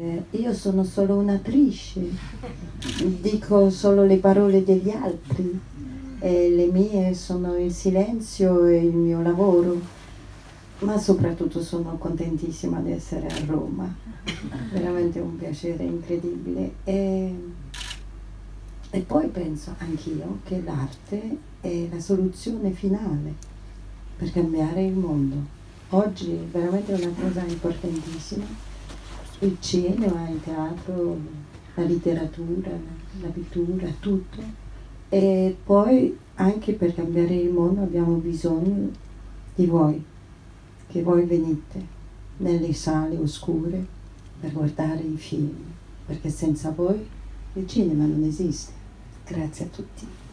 Io sono solo un'attrice, dico solo le parole degli altri, le mie sono il silenzio e il mio lavoro, ma soprattutto sono contentissima di essere a Roma, veramente un piacere incredibile. E poi penso anch'io che l'arte è la soluzione finale per cambiare il mondo. Oggi è veramente una cosa importantissima. Il cinema, il teatro, la letteratura, la pittura, tutto. E poi anche per cambiare il mondo abbiamo bisogno di voi, che voi venite nelle sale oscure per guardare i film, perché senza voi il cinema non esiste. Grazie a tutti.